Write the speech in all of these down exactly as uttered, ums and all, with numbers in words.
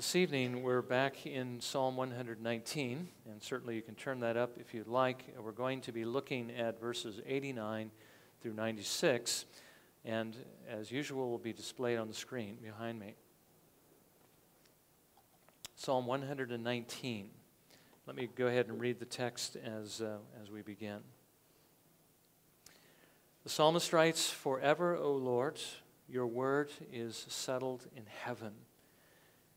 This evening we're back in Psalm one nineteen, and certainly you can turn that up if you'd like. We're going to be looking at verses eighty-nine through ninety-six, and as usual will be displayed on the screen behind me. Psalm one nineteen. Let me go ahead and read the text as, uh, as we begin. The psalmist writes, "Forever, O Lord, your word is settled in heaven.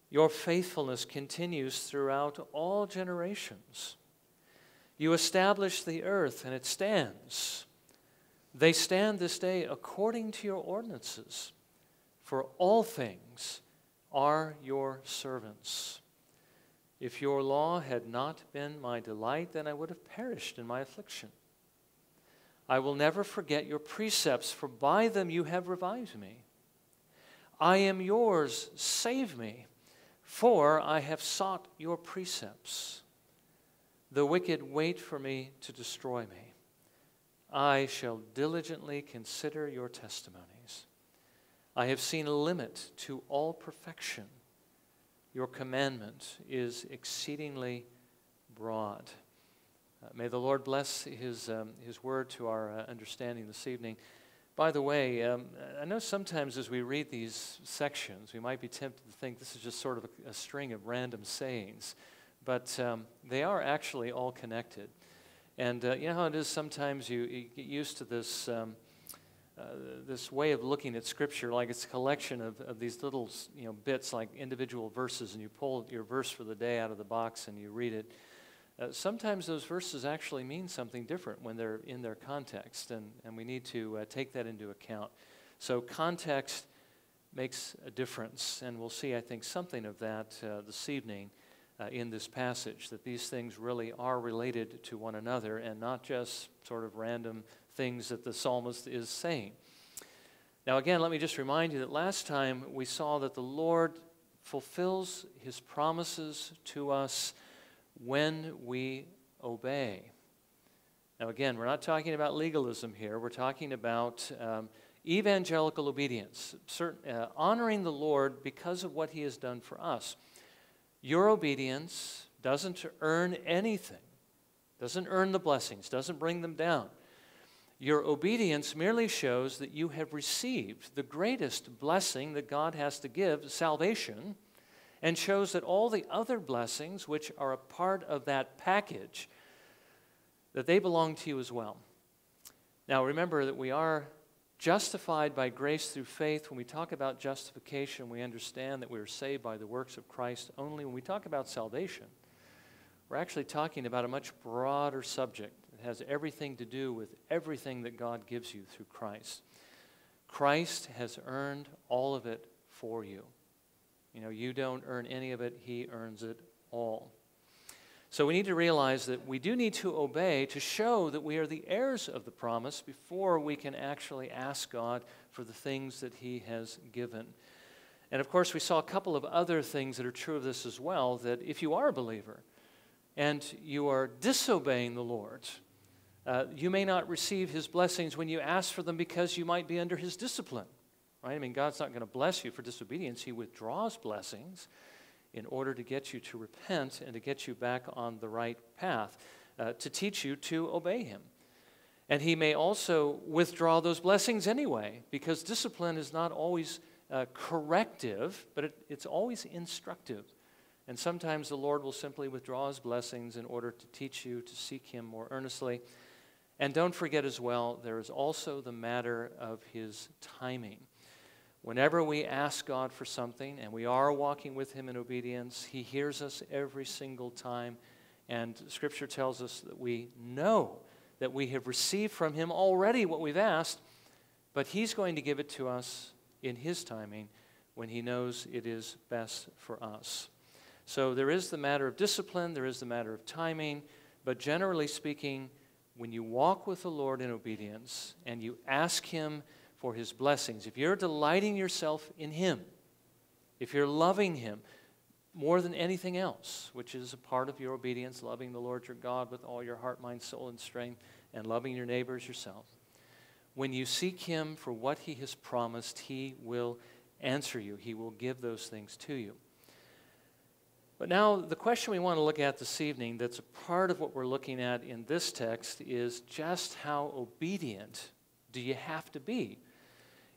Your faithfulness continues throughout all generations. You establish the earth, and it stands. They stand this day according to your ordinances, for all things are your servants. If your law had not been my delight, then I would have perished in my affliction. I will never forget your precepts, for by them you have revived me. I am yours, save me. For I have sought your precepts. The wicked wait for me to destroy me. I shall diligently consider your testimonies. I have seen a limit to all perfection. Your commandment is exceedingly broad." Uh, may the Lord bless his, um, his word to our uh, understanding this evening. By the way, um, I know sometimes as we read these sections, we might be tempted to think this is just sort of a, a string of random sayings, but um, they are actually all connected. And uh, you know how it is sometimes you, you get used to this, um, uh, this way of looking at Scripture, like it's a collection of, of these little you know, bits, like individual verses, and you pull your verse for the day out of the box and you read it. Uh, sometimes those verses actually mean something different when they're in their context, and, and we need to uh, take that into account. So context makes a difference, and we'll see, I think, something of that uh, this evening uh, in this passage, that these things really are related to one another and not just sort of random things that the psalmist is saying. Now again, let me just remind you that last time we saw that the Lord fulfills his promises to us when we obey. Now again, we're not talking about legalism here. We're talking about um, evangelical obedience, certain, uh, honoring the Lord because of what he has done for us. Your obedience doesn't earn anything, doesn't earn the blessings, doesn't bring them down. Your obedience merely shows that you have received the greatest blessing that God has to give, salvation, and shows that all the other blessings, which are a part of that package, that they belong to you as well. Now remember that we are justified by grace through faith. When we talk about justification, we understand that we are saved by the works of Christ only. When we talk about salvation, we're actually talking about a much broader subject. It has everything to do with everything that God gives you through Christ. Christ has earned all of it for you. You know, you don't earn any of it. He earns it all. So we need to realize that we do need to obey to show that we are the heirs of the promise before we can actually ask God for the things that he has given. And of course, we saw a couple of other things that are true of this as well, that if you are a believer and you are disobeying the Lord, uh, you may not receive his blessings when you ask for them because you might be under his discipline. Right? I mean, God's not going to bless you for disobedience. He withdraws blessings in order to get you to repent and to get you back on the right path, uh, to teach you to obey him. And he may also withdraw those blessings anyway, because discipline is not always uh, corrective, but it, it's always instructive. And sometimes the Lord will simply withdraw his blessings in order to teach you to seek him more earnestly. And don't forget as well, there is also the matter of his timing. Whenever we ask God for something and we are walking with him in obedience, he hears us every single time. And Scripture tells us that we know that we have received from him already what we've asked, but he's going to give it to us in his timing when he knows it is best for us. So there is the matter of discipline, there is the matter of timing, but generally speaking, when you walk with the Lord in obedience and you ask him for his blessings, if you're delighting yourself in him, if you're loving him more than anything else, which is a part of your obedience, loving the Lord your God with all your heart, mind, soul, and strength, and loving your neighbor as yourself, when you seek him for what he has promised, he will answer you. He will give those things to you. But now the question we want to look at this evening that's a part of what we're looking at in this text is just how obedient do you have to be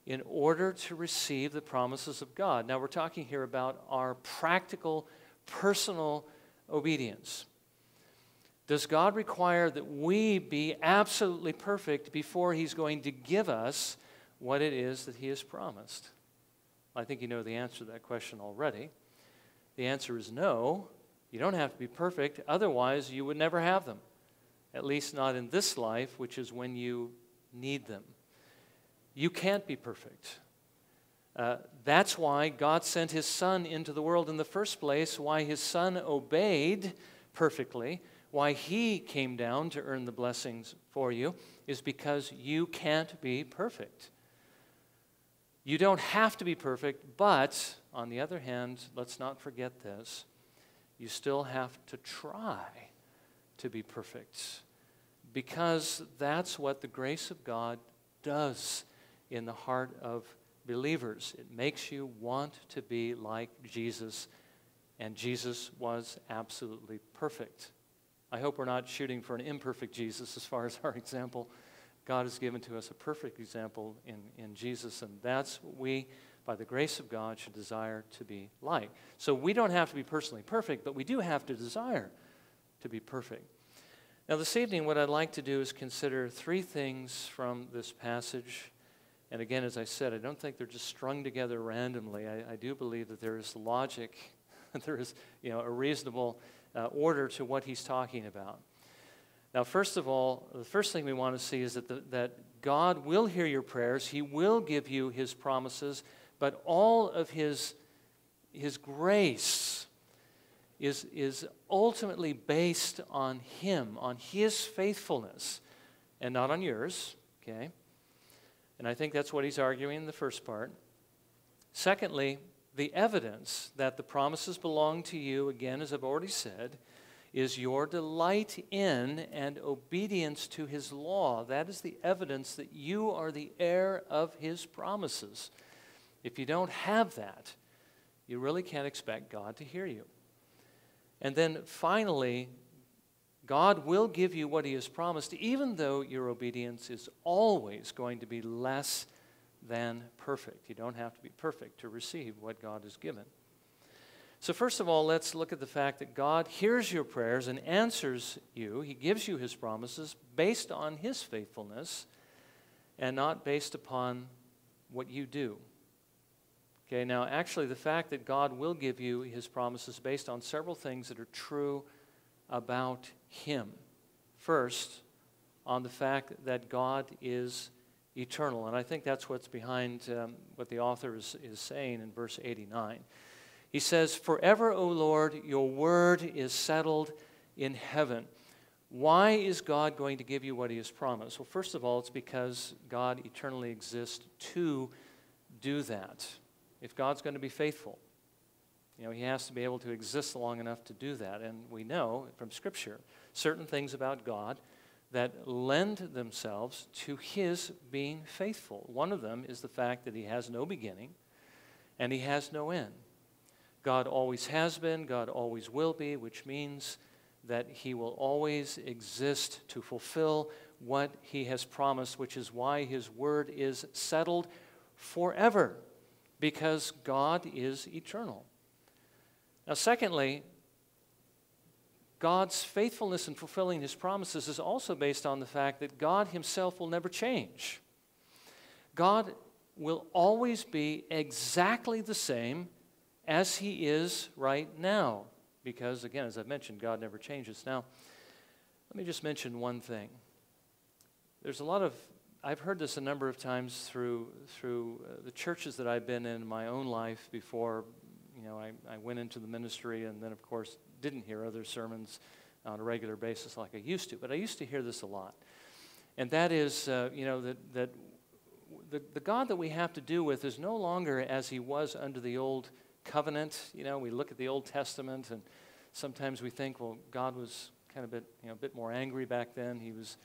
in order to receive the promises of God. Now we're talking here about our practical, personal obedience. Does God require that we be absolutely perfect before he's going to give us what it is that he has promised? I think you know the answer to that question already. The answer is no. You don't have to be perfect. Otherwise, you would never have them, at least not in this life, which is when you need them. You can't be perfect. Uh, that's why God sent his Son into the world in the first place, why his Son obeyed perfectly, why he came down to earn the blessings for you, is because you can't be perfect. You don't have to be perfect, but on the other hand, let's not forget this, you still have to try to be perfect, because that's what the grace of God does in the heart of believers. It makes you want to be like Jesus, and Jesus was absolutely perfect. I hope we're not shooting for an imperfect Jesus as far as our example. God has given to us a perfect example in, in Jesus, and that's what we, by the grace of God, should desire to be like. So we don't have to be personally perfect, but we do have to desire to be perfect. Now this evening, what I'd like to do is consider three things from this passage. And again, as I said, I don't think they're just strung together randomly. I, I do believe that there is logic, that there is, you know, a reasonable uh, order to what he's talking about. Now, first of all, the first thing we want to see is that, the, that God will hear your prayers. He will give you his promises, but all of his, his grace is, is ultimately based on him, on his faithfulness, and not on yours, okay? And I think that's what he's arguing in the first part. Secondly, the evidence that the promises belong to you, again, as I've already said, is your delight in and obedience to his law. That is the evidence that you are the heir of his promises. If you don't have that, you really can't expect God to hear you. And then finally, God will give you what he has promised, even though your obedience is always going to be less than perfect. You don't have to be perfect to receive what God has given. So first of all, let's look at the fact that God hears your prayers and answers you. He gives you his promises based on his faithfulness and not based upon what you do. Okay, now actually the fact that God will give you his promises based on several things that are true about him. First, on the fact that God is eternal. And I think that's what's behind um, what the author is, is saying in verse eighty-nine. He says, "Forever, O Lord, your word is settled in heaven." Why is God going to give you what he has promised? Well, first of all, it's because God eternally exists to do that. If God's going to be faithful, you know, he has to be able to exist long enough to do that. And we know from Scripture certain things about God that lend themselves to his being faithful. One of them is the fact that he has no beginning and he has no end. God always has been, God always will be, which means that he will always exist to fulfill what he has promised, which is why his word is settled forever, because God is eternal. Now, secondly, God's faithfulness in fulfilling his promises is also based on the fact that God himself will never change. God will always be exactly the same as he is right now, because, again, as I've mentioned, God never changes. Now, let me just mention one thing. There's a lot of, I've heard this a number of times through, through uh, the churches that I've been in, in my own life before, you know, I, I went into the ministry and then, of course, didn't hear other sermons on a regular basis like I used to, but I used to hear this a lot. And that is, uh, you know, that, that the, the God that we have to do with is no longer as he was under the old covenant. You know, we look at the Old Testament and sometimes we think, well, God was kind of a bit, you know, a bit more angry back then. He was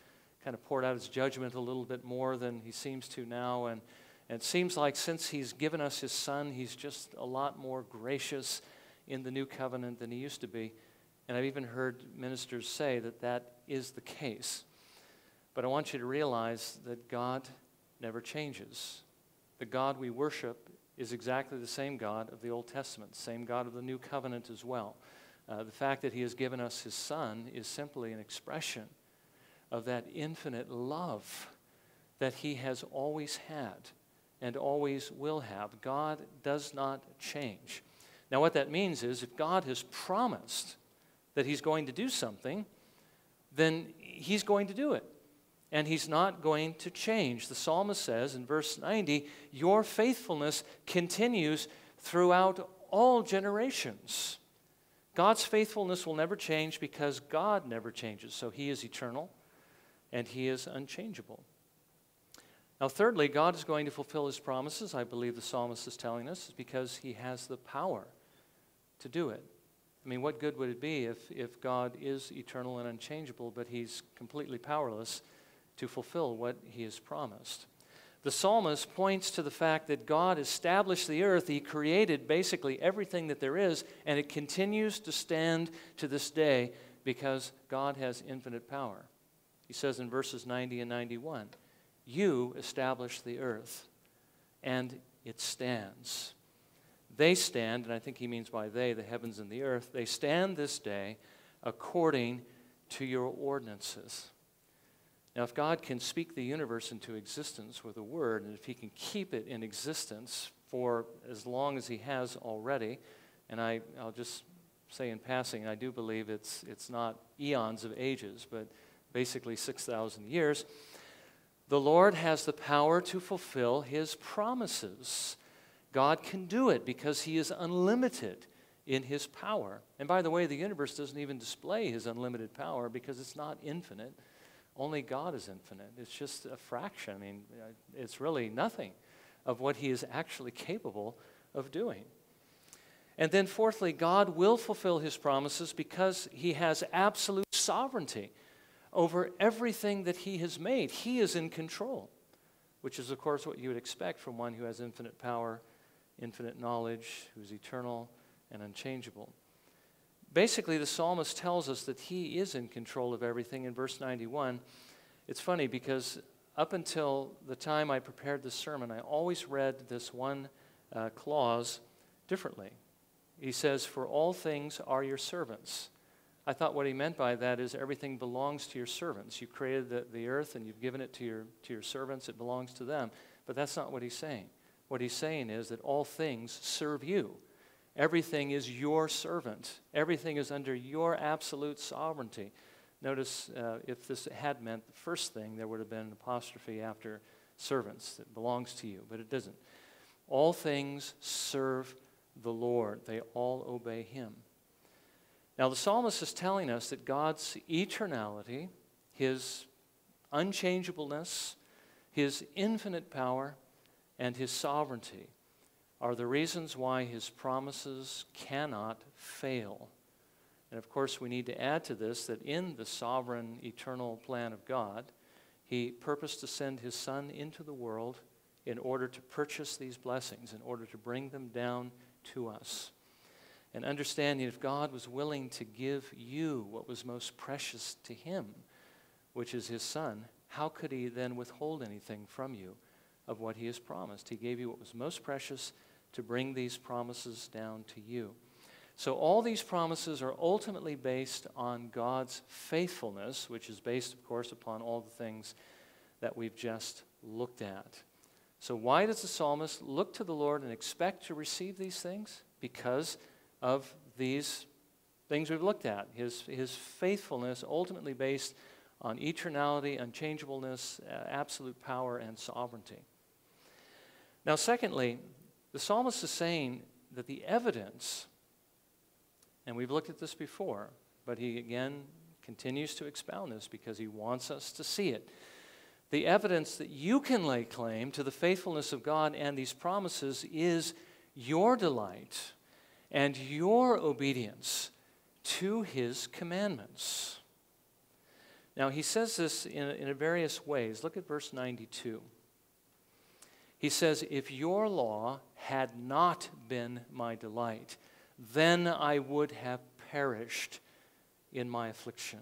kind of poured out his judgment a little bit more than he seems to now. And, and it seems like since he's given us his Son, he's just a lot more gracious in the new covenant than he used to be. And I've even heard ministers say that that is the case. But I want you to realize that God never changes. The God we worship is exactly the same God of the Old Testament, same God of the New Covenant as well. Uh, the fact that he has given us his Son is simply an expression of that infinite love that he has always had and always will have. God does not change. Now what that means is if God has promised that he's going to do something, then he's going to do it. And he's not going to change. The psalmist says in verse ninety, your faithfulness continues throughout all generations. God's faithfulness will never change because God never changes. So he is eternal and he is unchangeable. Now thirdly, God is going to fulfill his promises, I believe the psalmist is telling us, because he has the power to do it. I mean, what good would it be if, if God is eternal and unchangeable, but he's completely powerless to fulfill what he has promised? The psalmist points to the fact that God established the earth. He created basically everything that there is, and it continues to stand to this day because God has infinite power. He says in verses ninety and ninety-one, you established the earth, and it stands. They stand, and I think he means by they, the heavens and the earth, they stand this day according to your ordinances. Now, if God can speak the universe into existence with a word, and if he can keep it in existence for as long as he has already, and I, I'll just say in passing, I do believe it's, it's not eons of ages, but basically six thousand years, the Lord has the power to fulfill his promises. God can do it because he is unlimited in his power. And by the way, the universe doesn't even display his unlimited power because it's not infinite. Only God is infinite. It's just a fraction. I mean, it's really nothing of what he is actually capable of doing. And then fourthly, God will fulfill his promises because he has absolute sovereignty over everything that he has made. He is in control, which is, of course, what you would expect from one who has infinite power, infinite knowledge, who's eternal and unchangeable. Basically, the psalmist tells us that he is in control of everything in verse ninety-one. It's funny because up until the time I prepared this sermon, I always read this one uh, clause differently. He says, for all things are your servants. I thought what he meant by that is everything belongs to your servants. You created the, the earth and you've given it to your, to your servants. It belongs to them. But that's not what he's saying. What he's saying is that all things serve you. Everything is your servant. Everything is under your absolute sovereignty. Notice uh, if this had meant the first thing, there would have been an apostrophe after servants. That belongs to you, but it doesn't. All things serve the Lord. They all obey him. Now the psalmist is telling us that God's eternality, his unchangeableness, his infinite power, and his sovereignty are the reasons why his promises cannot fail. And of course, we need to add to this that in the sovereign, eternal plan of God, he purposed to send his Son into the world in order to purchase these blessings, in order to bring them down to us. And understanding if God was willing to give you what was most precious to him, which is his Son, how could he then withhold anything from you of what he has promised? He gave you what was most precious to bring these promises down to you. So all these promises are ultimately based on God's faithfulness, which is based, of course, upon all the things that we've just looked at. So why does the psalmist look to the Lord and expect to receive these things? Because of these things we've looked at. His, his faithfulness ultimately based on eternality, unchangeableness, uh, absolute power, and sovereignty. Now secondly, the psalmist is saying that the evidence, and we've looked at this before, but he again continues to expound this because he wants us to see it. The evidence that you can lay claim to the faithfulness of God and these promises is your delight and your obedience to his commandments. Now he says this in, in various ways. Look at verse ninety-two. He says, if your law had not been my delight, then I would have perished in my affliction.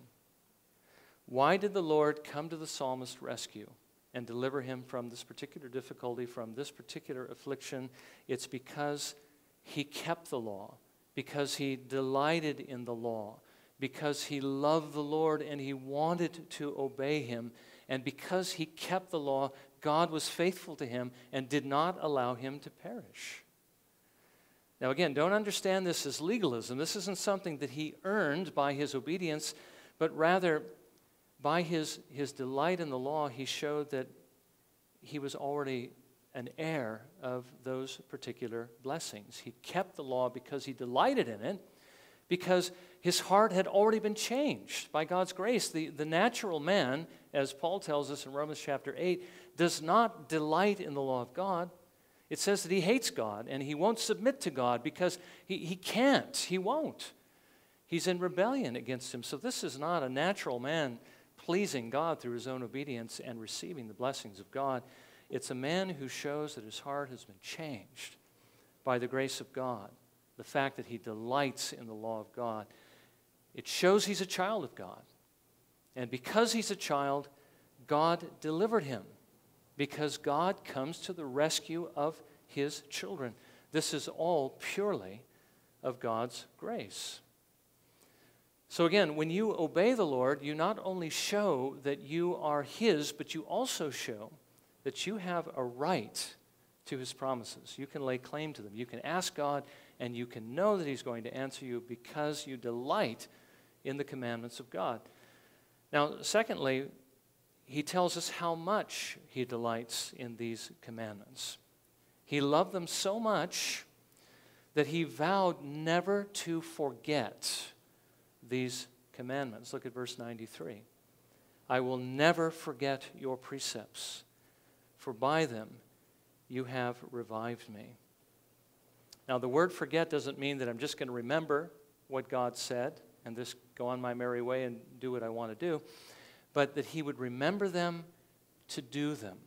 Why did the Lord come to the psalmist's rescue and deliver him from this particular difficulty, from this particular affliction? It's because he kept the law, because he delighted in the law, because he loved the Lord and he wanted to obey him. And because he kept the law, God was faithful to him and did not allow him to perish. Now again, don't understand this as legalism. This isn't something that he earned by his obedience, but rather by his, his delight in the law, he showed that he was already an heir of those particular blessings. He kept the law because he delighted in it, because his heart had already been changed by God's grace. The, the natural man, as Paul tells us in Romans chapter eight, does not delight in the law of God. It says that he hates God and he won't submit to God because he, he can't, he won't. He's in rebellion against him. So this is not a natural man pleasing God through his own obedience and receiving the blessings of God. It's a man who shows that his heart has been changed by the grace of God, the fact that he delights in the law of God. It shows he's a child of God. And because he's a child, God delivered him, because God comes to the rescue of his children. This is all purely of God's grace. So again, when you obey the Lord, you not only show that you are his, but you also show that you have a right to his promises. You can lay claim to them. You can ask God, and you can know that he's going to answer you because you delight in the commandments of God. Now, secondly, he tells us how much he delights in these commandments. He loved them so much that he vowed never to forget these commandments. Look at verse ninety-three. I will never forget your precepts, for by them you have revived me. Now, the word forget doesn't mean that I'm just going to remember what God said and just go on my merry way and do what I want to do, but that he would remember them to do them.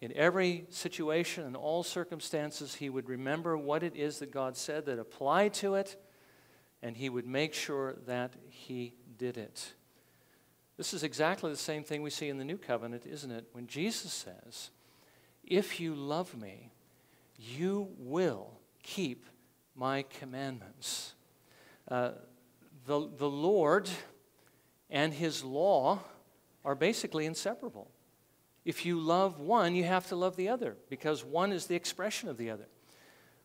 In every situation and all circumstances, he would remember what it is that God said that applied to it, and he would make sure that he did it. This is exactly the same thing we see in the New Covenant, isn't it? When Jesus says, if you love me, you will keep my commandments. Uh, the, the Lord and his law are basically inseparable. If you love one, you have to love the other, because one is the expression of the other.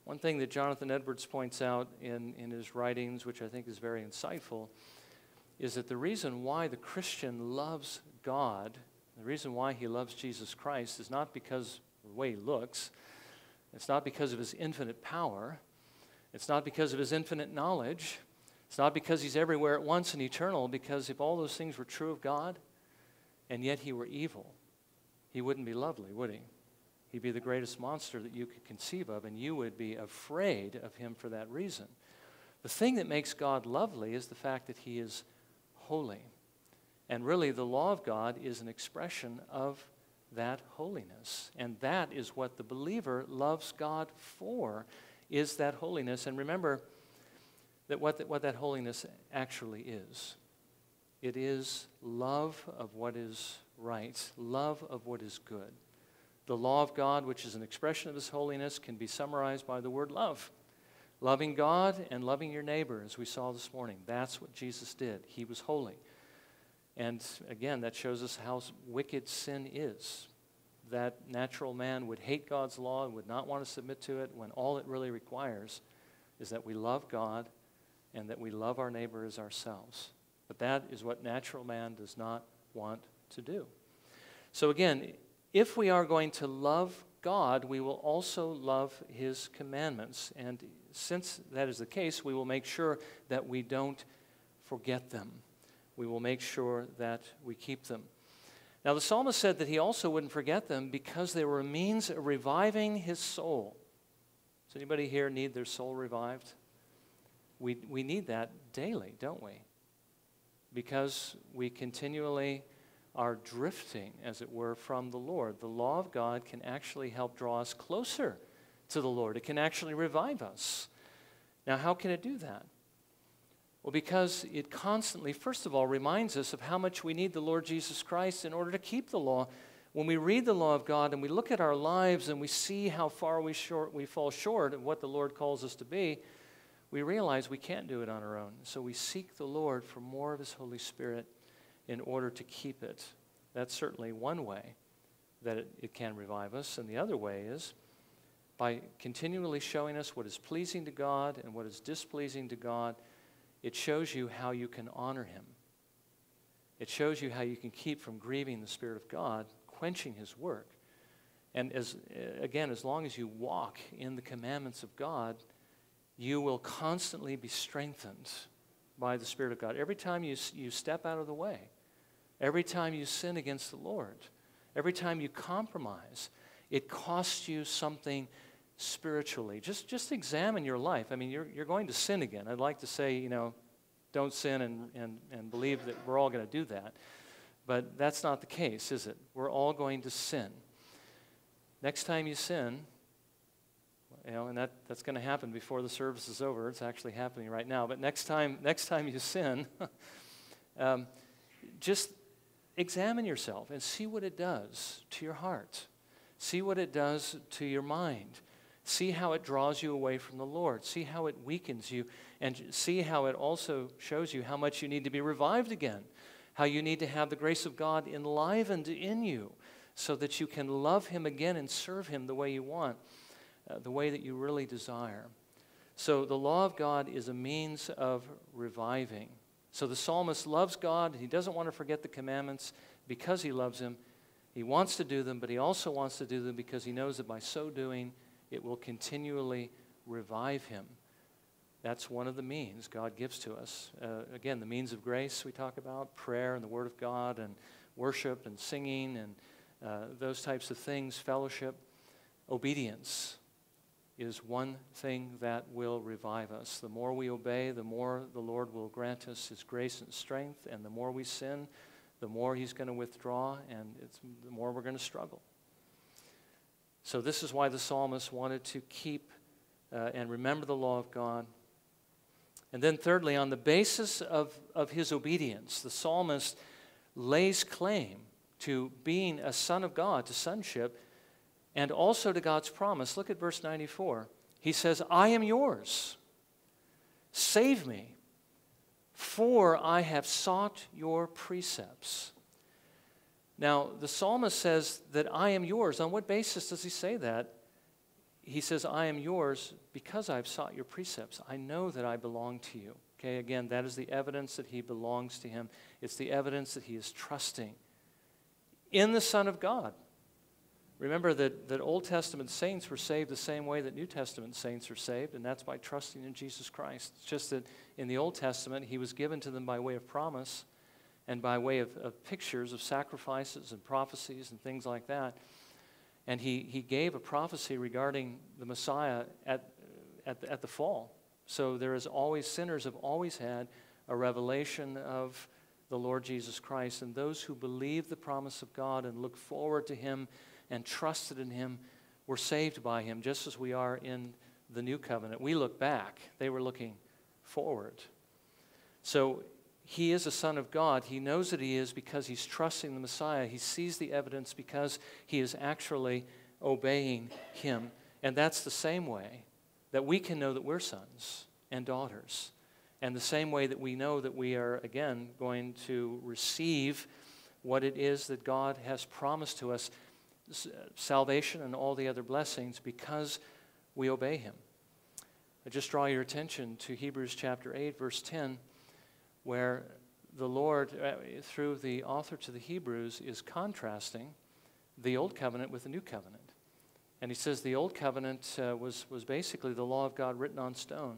One thing that Jonathan Edwards points out in, in his writings, which I think is very insightful, is that the reason why the Christian loves God, the reason why he loves Jesus Christ, is not because of the way he looks, it's not because of his infinite power, it's not because of his infinite knowledge, it's not because he's everywhere at once and eternal, because if all those things were true of God, and yet he were evil, he wouldn't be lovely, would he? He'd be the greatest monster that you could conceive of, and you would be afraid of him for that reason. The thing that makes God lovely is the fact that he is holy. And really, the law of God is an expression of that holiness. And that is what the believer loves God for, is that holiness. And remember that what, the, what that holiness actually is. It is love of what is right, love of what is good. The law of God, which is an expression of his holiness, can be summarized by the word love. Loving God and loving your neighbor, as we saw this morning. That's what Jesus did. He was holy. And again, that shows us how wicked sin is. That natural man would hate God's law and would not want to submit to it, when all it really requires is that we love God and that we love our neighbor as ourselves. But that is what natural man does not want to do. So again, if we are going to love God, we will also love his commandments. And since that is the case, we will make sure that we don't forget them. We will make sure that we keep them. Now, the psalmist said that he also wouldn't forget them because they were a means of reviving his soul. Does anybody here need their soul revived? We, we need that daily, don't we? Because we continually are drifting, as it were, from the Lord. The law of God can actually help draw us closer to the Lord. It can actually revive us. Now, how can it do that? Well, because it constantly, first of all, reminds us of how much we need the Lord Jesus Christ in order to keep the law. When we read the law of God and we look at our lives and we see how far we, short, we fall short of what the Lord calls us to be, we realize we can't do it on our own. So we seek the Lord for more of His Holy Spirit in order to keep it. That's certainly one way that it, it can revive us. And the other way is by continually showing us what is pleasing to God and what is displeasing to God. It shows you how you can honor Him. It shows you how you can keep from grieving the Spirit of God, quenching His work. And as again, as long as you walk in the commandments of God, you will constantly be strengthened by the Spirit of God. Every time you, you step out of the way, every time you sin against the Lord, every time you compromise, it costs you something spiritually. Just, just examine your life. I mean, you're, you're going to sin again. I'd like to say, you know, don't sin and, and, and believe that we're all going to do that. But that's not the case, is it? We're all going to sin. Next time you sin, you know, and that, that's going to happen before the service is over. It's actually happening right now. But next time, next time you sin, um, just examine yourself and see what it does to your heart. See what it does to your mind. See how it draws you away from the Lord. See how it weakens you. And see how it also shows you how much you need to be revived again. How you need to have the grace of God enlivened in you so that you can love Him again and serve Him the way you want, uh, the way that you really desire. So the law of God is a means of reviving. So the psalmist loves God. He doesn't want to forget the commandments because he loves Him. He wants to do them, but he also wants to do them because he knows that by so doing, it will continually revive him. That's one of the means God gives to us. Uh, again, the means of grace we talk about, prayer and the Word of God and worship and singing and uh, those types of things, fellowship. Obedience is one thing that will revive us. The more we obey, the more the Lord will grant us His grace and strength, and the more we sin, the more He's going to withdraw, and it's, the more we're going to struggle. So this is why the psalmist wanted to keep uh, and remember the law of God. And then thirdly, on the basis of, of his obedience, the psalmist lays claim to being a son of God, to sonship, and also to God's promise. Look at verse ninety-four. He says, I am yours. Save me, for I have sought your precepts. Now, the psalmist says that I am yours. On what basis does he say that? He says, I am yours because I've sought your precepts. I know that I belong to you. Okay, again, that is the evidence that he belongs to him. It's the evidence that he is trusting in the Son of God. Remember that, that Old Testament saints were saved the same way that New Testament saints are saved, and that's by trusting in Jesus Christ. It's just that in the Old Testament, He was given to them by way of promise, and by way of, of pictures of sacrifices and prophecies and things like that. And he, he gave a prophecy regarding the Messiah at, at, the, at the fall. So there is always, sinners have always had a revelation of the Lord Jesus Christ. And those who believe the promise of God and look forward to Him and trusted in Him were saved by Him, just as we are in the New Covenant. We look back. They were looking forward. So He is a son of God. He knows that he is because he's trusting the Messiah. He sees the evidence because he is actually obeying him. And that's the same way that we can know that we're sons and daughters. And the same way that we know that we are, again, going to receive what it is that God has promised to us, salvation and all the other blessings, because we obey him. I just draw your attention to Hebrews chapter eight, verse ten. Where the Lord, through the author to the Hebrews, is contrasting the Old Covenant with the New Covenant. And he says the Old Covenant uh, was, was basically the law of God written on stone.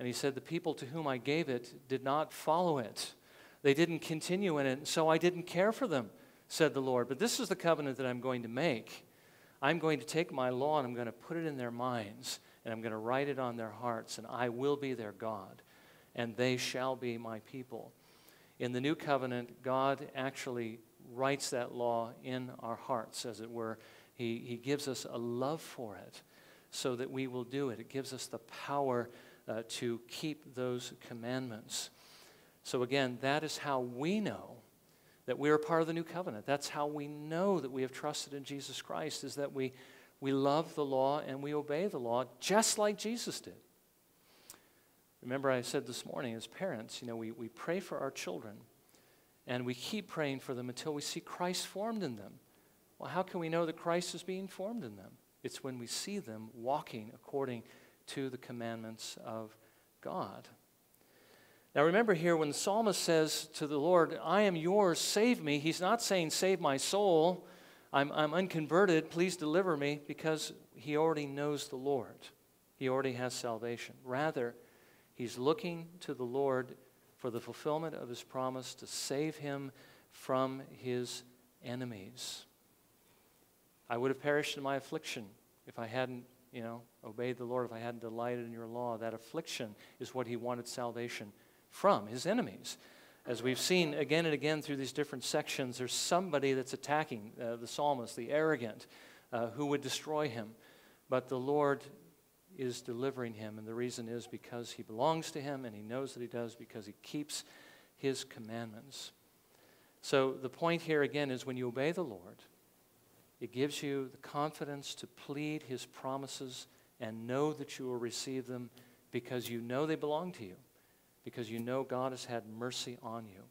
And he said, the people to whom I gave it did not follow it. They didn't continue in it, and so I didn't care for them, said the Lord. But this is the covenant that I'm going to make. I'm going to take my law and I'm going to put it in their minds, and I'm going to write it on their hearts, and I will be their God. And they shall be my people. In the New Covenant, God actually writes that law in our hearts, as it were. He, he gives us a love for it so that we will do it. It gives us the power uh, to keep those commandments. So again, that is how we know that we are part of the new covenant. That's how we know that we have trusted in Jesus Christ, is that we, we love the law and we obey the law just like Jesus did. Remember, I said this morning, as parents, you know, we, we pray for our children and we keep praying for them until we see Christ formed in them. Well, how can we know that Christ is being formed in them? It's when we see them walking according to the commandments of God. Now remember here, when the psalmist says to the Lord, I am yours, save me, he's not saying save my soul, I'm, I'm unconverted, please deliver me, because he already knows the Lord. He already has salvation. Rather, he's looking to the Lord for the fulfillment of his promise to save him from his enemies. I would have perished in my affliction if I hadn't, you know, obeyed the Lord, if I hadn't delighted in your law. That affliction is what he wanted salvation from, his enemies. As we've seen again and again through these different sections, there's somebody that's attacking uh, the psalmist, the arrogant, uh, who would destroy him. But the Lord is delivering him, and the reason is because he belongs to him, and he knows that he does because he keeps his commandments. So the point here again is, when you obey the Lord, it gives you the confidence to plead his promises and know that you will receive them because you know they belong to you, because you know God has had mercy on you.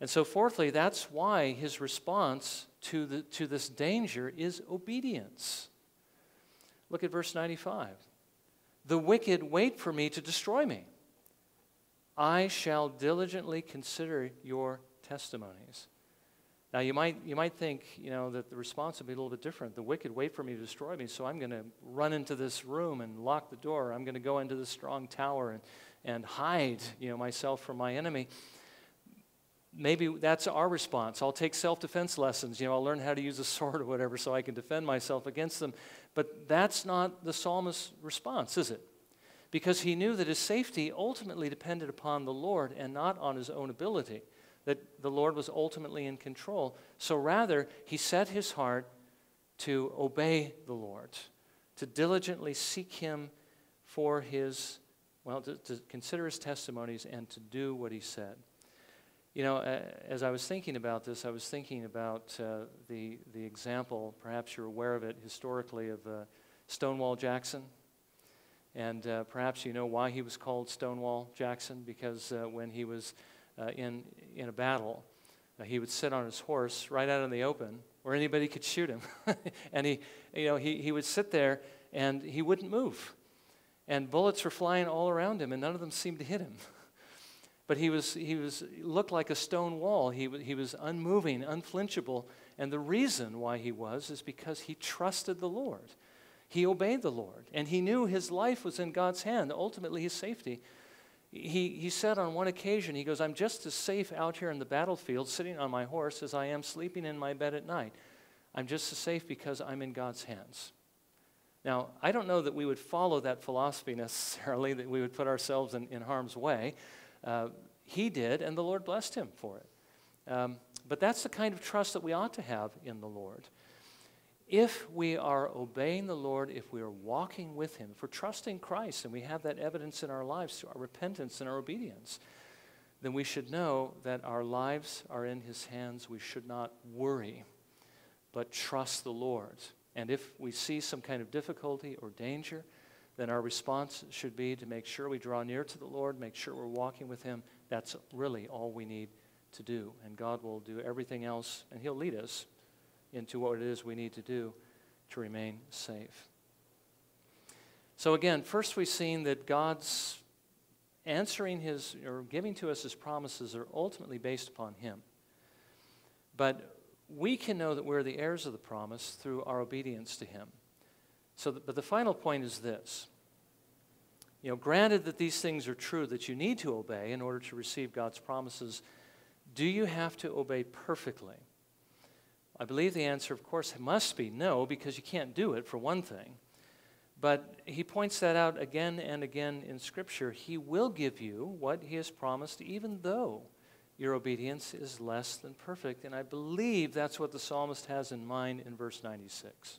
And so fourthly, that's why his response to, the, to this danger is obedience. Look at verse ninety-five. The wicked wait for me to destroy me. I shall diligently consider your testimonies. Now you might, you might think, you know, that the response would be a little bit different. The wicked wait for me to destroy me, so I'm going to run into this room and lock the door. I'm going to go into this strong tower and and hide, you know, myself from my enemy. Maybe that's our response. I'll take self-defense lessons. You know, I'll learn how to use a sword or whatever so I can defend myself against them. But that's not the psalmist's response, is it? Because he knew that his safety ultimately depended upon the Lord and not on his own ability, that the Lord was ultimately in control. So rather, he set his heart to obey the Lord, to diligently seek him for his Well, to, to consider his testimonies and to do what he said. You know, uh, as I was thinking about this, I was thinking about uh, the, the example, perhaps you're aware of it historically, of uh, Stonewall Jackson. And uh, perhaps you know why he was called Stonewall Jackson, because uh, when he was uh, in, in a battle, uh, he would sit on his horse right out in the open where anybody could shoot him. And he, you know, he, he would sit there and he wouldn't move. And bullets were flying all around him, and none of them seemed to hit him. But he was, he was, he looked like a stone wall. He, he was unmoving, unflinchable. And the reason why he was is because he trusted the Lord. He obeyed the Lord. And he knew his life was in God's hand, ultimately his safety. He, he said on one occasion, he goes, I'm just as safe out here in the battlefield sitting on my horse as I am sleeping in my bed at night. I'm just as safe because I'm in God's hands. Now, I don't know that we would follow that philosophy necessarily, that we would put ourselves in, in harm's way. Uh, he did, and the Lord blessed him for it. Um, but that's the kind of trust that we ought to have in the Lord. If we are obeying the Lord, if we are walking with him, if we're trusting Christ, and we have that evidence in our lives through our repentance and our obedience, then we should know that our lives are in his hands. We should not worry, but trust the Lord. And if we see some kind of difficulty or danger, then our response should be to make sure we draw near to the Lord, make sure we're walking with him. That's really all we need to do. And God will do everything else, and he'll lead us into what it is we need to do to remain safe. So again, first we've seen that God's answering his, or giving to us his promises, are ultimately based upon him. But we can know that we're the heirs of the promise through our obedience to him. So, the, but the final point is this. You know, granted that these things are true, that you need to obey in order to receive God's promises, do you have to obey perfectly? I believe the answer, of course, must be no, because you can't do it, for one thing. But he points that out again and again in Scripture. He will give you what he has promised, even though your obedience is less than perfect. And I believe that's what the psalmist has in mind in verse ninety-six.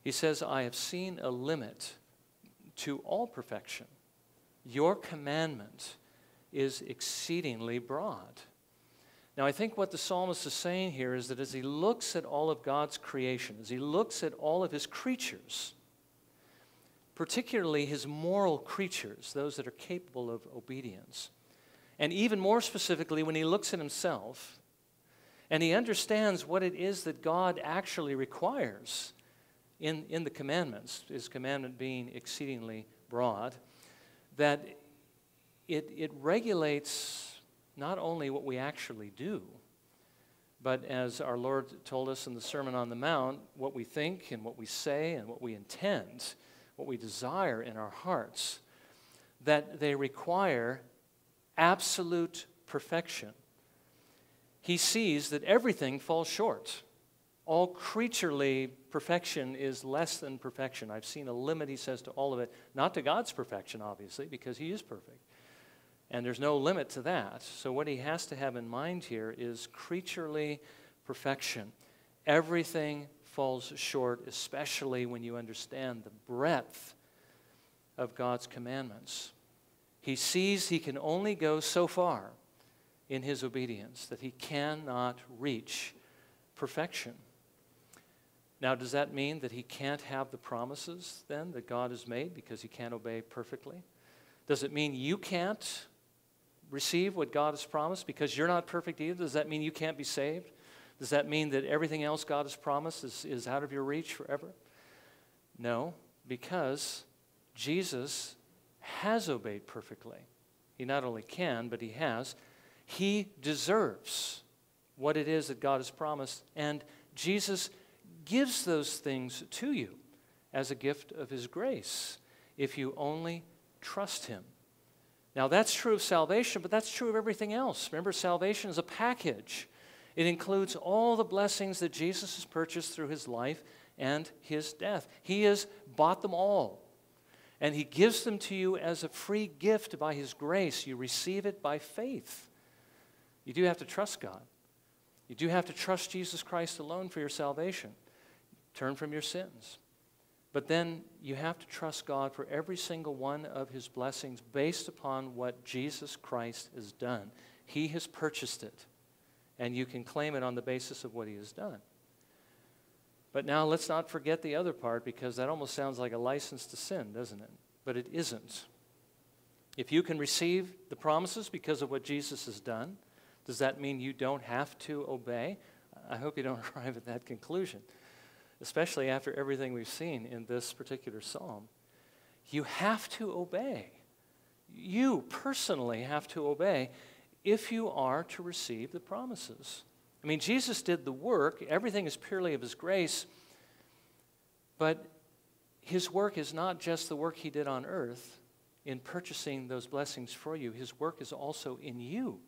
He says, I have seen a limit to all perfection. Your commandment is exceedingly broad. Now, I think what the psalmist is saying here is that as he looks at all of God's creation, as he looks at all of his creatures, particularly his moral creatures, those that are capable of obedience, and even more specifically when he looks at himself and he understands what it is that God actually requires in, in the commandments, his commandment being exceedingly broad, that it, it regulates not only what we actually do, but as our Lord told us in the Sermon on the Mount, what we think and what we say and what we intend, what we desire in our hearts, that they require absolute perfection. He sees that everything falls short. All creaturely perfection is less than perfection. I've seen a limit, he says, to all of it, not to God's perfection, obviously, because he is perfect. And there's no limit to that. So what he has to have in mind here is creaturely perfection. Everything falls short, especially when you understand the breadth of God's commandments. He sees he can only go so far in his obedience, that he cannot reach perfection. Now, does that mean that he can't have the promises, then, that God has made because he can't obey perfectly? Does it mean you can't receive what God has promised because you're not perfect either? Does that mean you can't be saved? Does that mean that everything else God has promised is, is out of your reach forever? No, because Jesus has obeyed perfectly. He not only can, but he has. He deserves what it is that God has promised, and Jesus gives those things to you as a gift of his grace if you only trust him. Now, that's true of salvation, but that's true of everything else. Remember, salvation is a package. It includes all the blessings that Jesus has purchased through his life and his death. He has bought them all. And he gives them to you as a free gift by his grace. You receive it by faith. You do have to trust God. You do have to trust Jesus Christ alone for your salvation. Turn from your sins. But then you have to trust God for every single one of his blessings based upon what Jesus Christ has done. He has purchased it. And you can claim it on the basis of what he has done. But now let's not forget the other part, because that almost sounds like a license to sin, doesn't it? But it isn't. If you can receive the promises because of what Jesus has done, does that mean you don't have to obey? I hope you don't arrive at that conclusion, especially after everything we've seen in this particular psalm. You have to obey. You personally have to obey if you are to receive the promises. I mean, Jesus did the work. Everything is purely of his grace. But his work is not just the work he did on earth in purchasing those blessings for you. His work is also in you.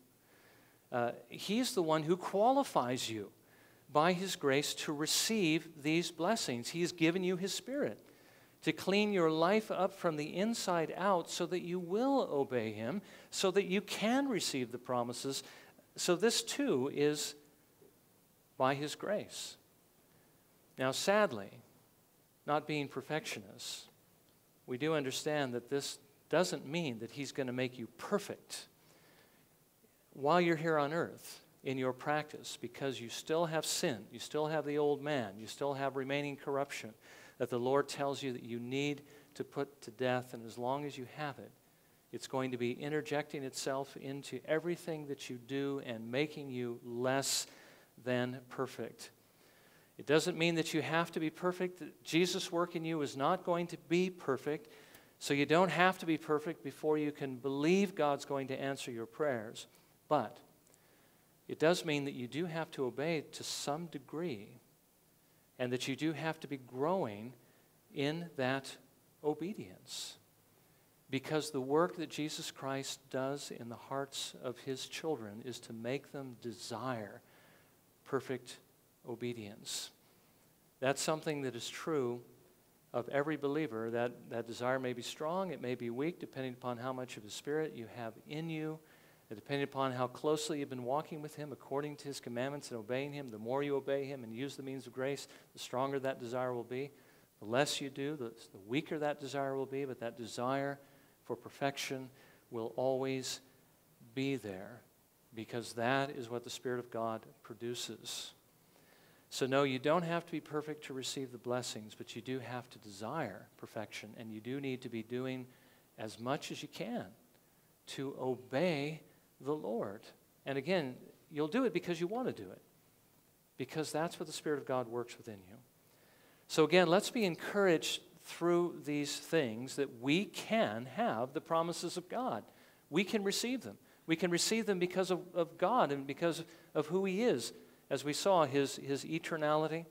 Uh, he's the one who qualifies you by his grace to receive these blessings. He has given you his Spirit to clean your life up from the inside out so that you will obey him, so that you can receive the promises. So this, too, is by his grace. Now, sadly, not being perfectionists, we do understand that this doesn't mean that he's going to make you perfect while you're here on earth in your practice, because you still have sin, you still have the old man, you still have remaining corruption that the Lord tells you that you need to put to death, and as long as you have it, it's going to be interjecting itself into everything that you do and making you less than perfect. It doesn't mean that you have to be perfect. Jesus' work in you is not going to be perfect, so you don't have to be perfect before you can believe God's going to answer your prayers. But it does mean that you do have to obey to some degree, and that you do have to be growing in that obedience, because the work that Jesus Christ does in the hearts of his children is to make them desire perfect obedience. That's something that is true of every believer. That, that desire may be strong, it may be weak, depending upon how much of his Spirit you have in you, and depending upon how closely you've been walking with him according to his commandments and obeying him. The more you obey him and use the means of grace, the stronger that desire will be. The less you do, the, the weaker that desire will be, but that desire for perfection will always be there, because that is what the Spirit of God produces. So no, you don't have to be perfect to receive the blessings, but you do have to desire perfection, and you do need to be doing as much as you can to obey the Lord. And again, you'll do it because you want to do it, because that's what the Spirit of God works within you. So again, let's be encouraged through these things that we can have the promises of God. We can receive them. We can receive them because of, of God and because of who He is. As we saw, his, his eternality,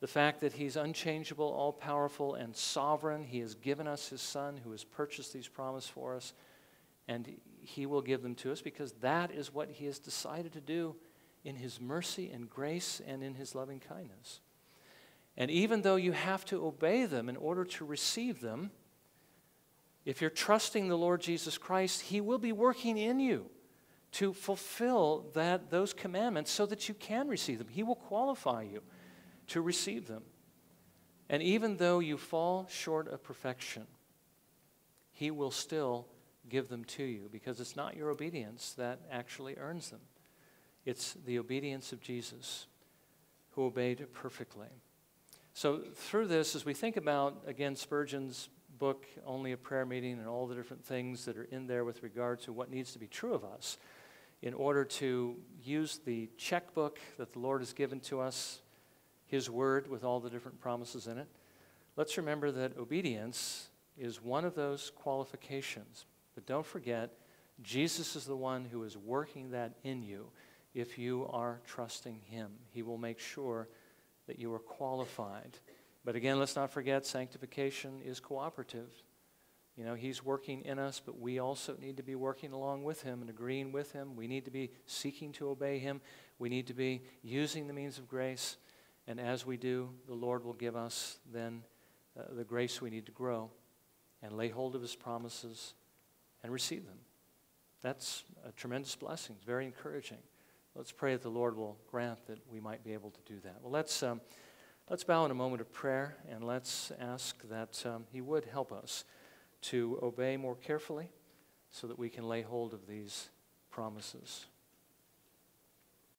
the fact that He's unchangeable, all-powerful, and sovereign. He has given us His Son who has purchased these promises for us, and He will give them to us because that is what He has decided to do in His mercy and grace and in His loving kindness. And even though you have to obey them in order to receive them, if you're trusting the Lord Jesus Christ, He will be working in you to fulfill that, those commandments so that you can receive them. He will qualify you to receive them. And even though you fall short of perfection, He will still give them to you, because it's not your obedience that actually earns them. It's the obedience of Jesus, who obeyed perfectly. So through this, as we think about, again, Spurgeon's book, Only a Prayer Meeting, and all the different things that are in there with regard to what needs to be true of us in order to use the checkbook that the Lord has given to us, His Word with all the different promises in it, let's remember that obedience is one of those qualifications. But don't forget, Jesus is the one who is working that in you. If you are trusting Him, He will make sure that you are qualified. But again, let's not forget, sanctification is cooperative. You know, He's working in us, but we also need to be working along with Him and agreeing with Him. We need to be seeking to obey Him. We need to be using the means of grace. And as we do, the Lord will give us then uh, the grace we need to grow and lay hold of His promises and receive them. That's a tremendous blessing. It's very encouraging. Let's pray that the Lord will grant that we might be able to do that. Well, let's... Um, Let's bow in a moment of prayer, and let's ask that um, He would help us to obey more carefully so that we can lay hold of these promises.